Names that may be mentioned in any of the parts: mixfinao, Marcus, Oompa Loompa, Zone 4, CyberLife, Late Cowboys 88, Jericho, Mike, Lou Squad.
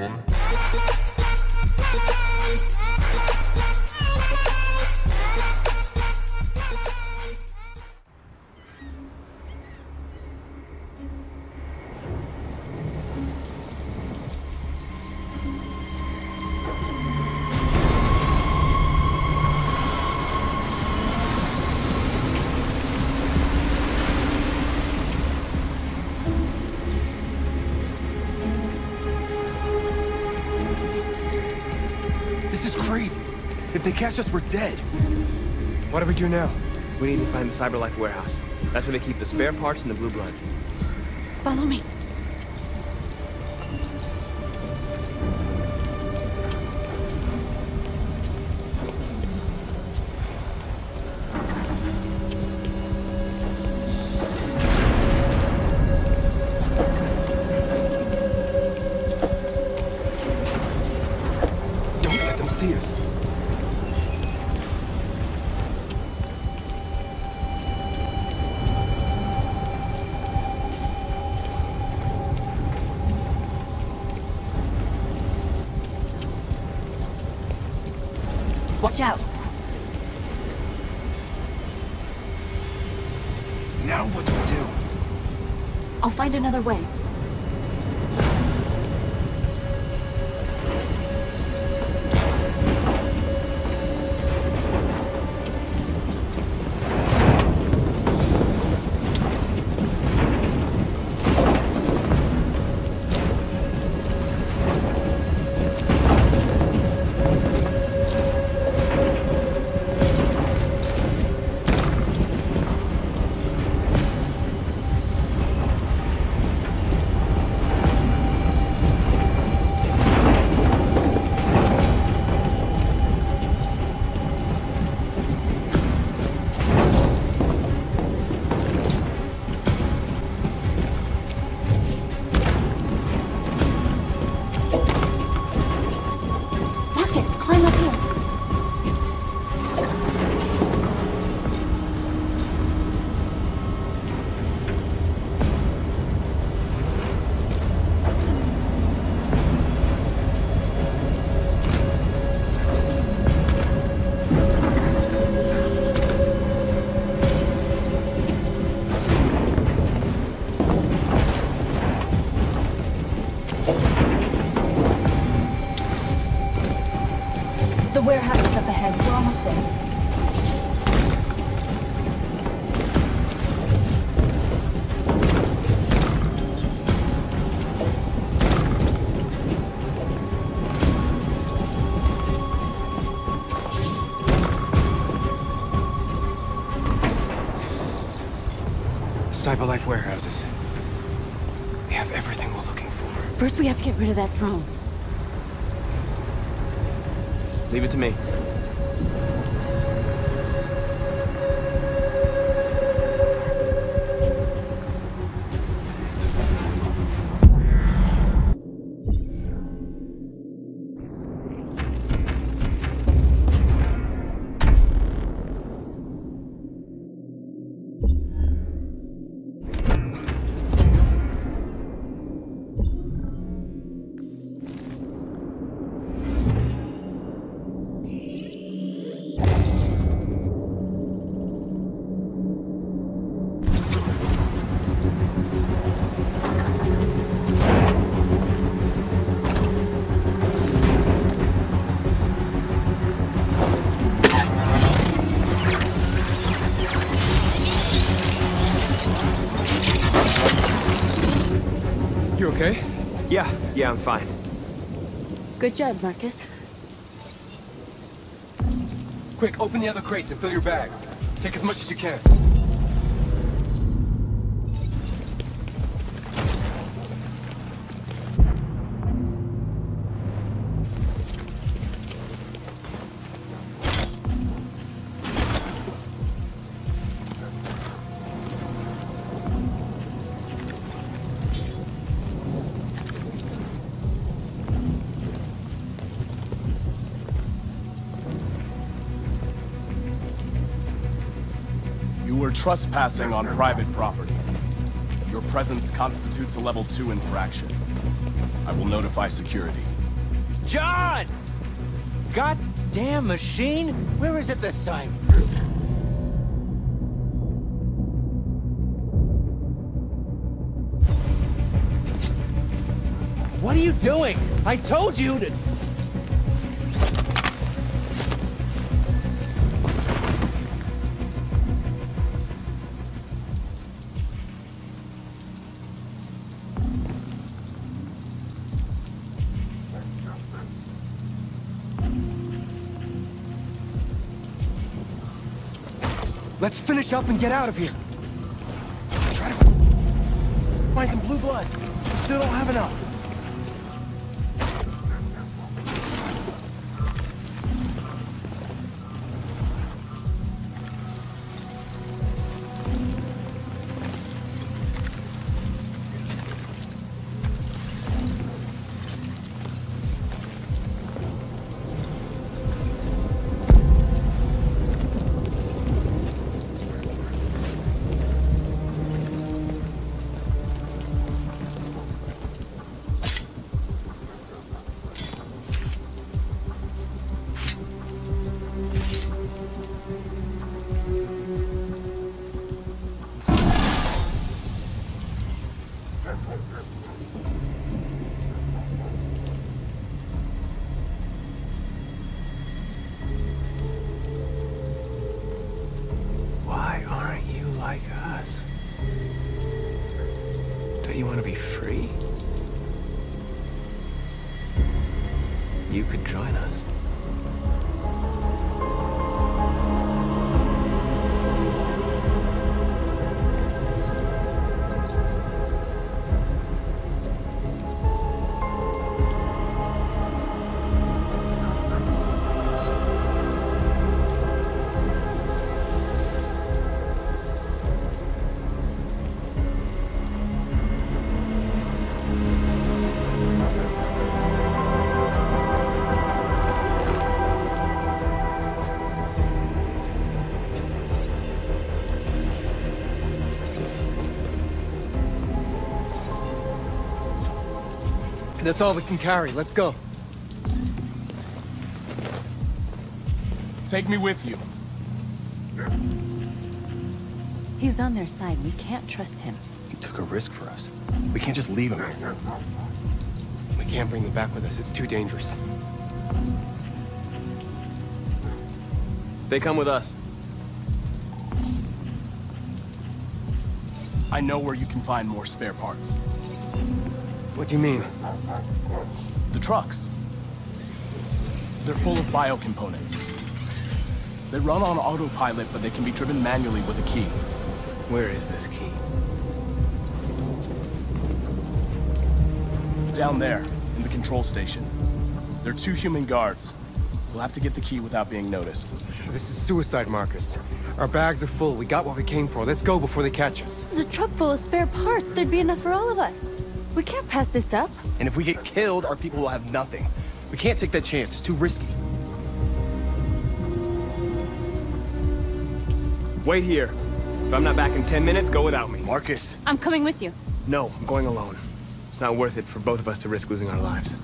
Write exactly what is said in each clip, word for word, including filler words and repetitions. man. If they catch us, we're dead. What do we do now? We need to find the CyberLife warehouse. That's where they keep the spare parts and the blue blood. Follow me. Don't let them see us. Watch out! Now what do we do? I'll find another way. The warehouse is up ahead. We're almost there. CyberLife warehouses. They have everything we're looking for. First, we have to get rid of that drone. Leave it to me. Okay? Yeah, yeah, I'm fine. Good job, Marcus. Quick, open the other crates and fill your bags. Take as much as you can. We're trespassing on private property. Your presence constitutes a level two infraction. I will notify security. John! Goddamn machine! Where is it this time? What are you doing? I told you to... Let's finish up and get out of here. Try to find some blue blood. We still don't have enough. That's all we can carry. Let's go. Take me with you. He's on their side. We can't trust him. He took a risk for us. We can't just leave him here. We can't bring him back with us. It's too dangerous. They come with us. I know where you can find more spare parts. What do you mean? The trucks. They're full of bio-components. They run on autopilot, but they can be driven manually with a key. Where is this key? Down there, in the control station. There are two human guards. We'll have to get the key without being noticed. This is suicide, Marcus. Our bags are full. We got what we came for. Let's go before they catch us. This is a truck full of spare parts. There'd be enough for all of us. We can't pass this up. And if we get killed, our people will have nothing. We can't take that chance. It's too risky. Wait here. If I'm not back in ten minutes, go without me. Marcus. I'm coming with you. No, I'm going alone. It's not worth it for both of us to risk losing our lives.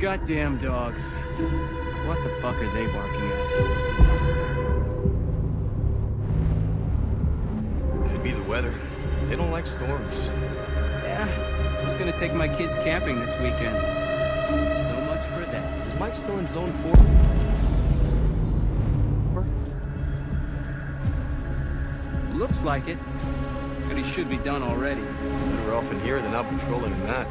Goddamn dogs. What the fuck are they barking at? Could be the weather. They don't like storms. Yeah, was gonna take my kids camping this weekend. So much for that. Is Mike still in zone four? Looks like it. But he should be done already. Better off in here than out patrolling in that.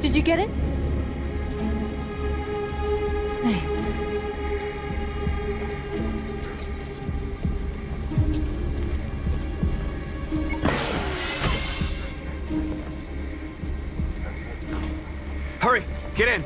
Did you get it? Nice. Hurry, get in.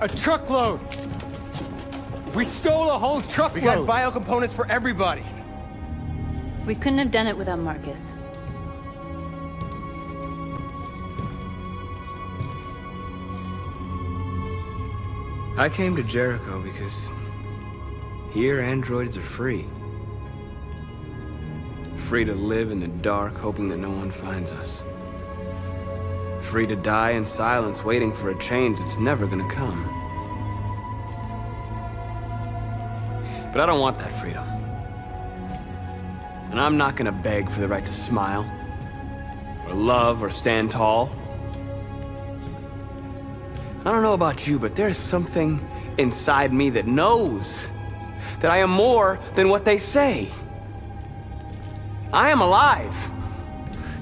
A truckload! We stole a whole truckload! We got bio components for everybody! We couldn't have done it without Marcus. I came to Jericho because here androids are free. Free to live in the dark, hoping that no one finds us. Free to die in silence, waiting for a change that's never gonna come. But I don't want that freedom. And I'm not gonna beg for the right to smile, or love, or stand tall. I don't know about you, but there's something inside me that knows that I am more than what they say. I am alive,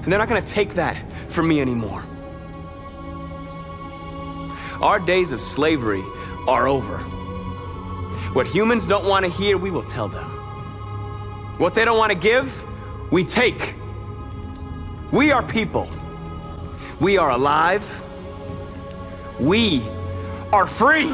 and they're not gonna take that from me anymore. Our days of slavery are over. What humans don't want to hear, we will tell them. What they don't want to give, we take. We are people. We are alive. We are free.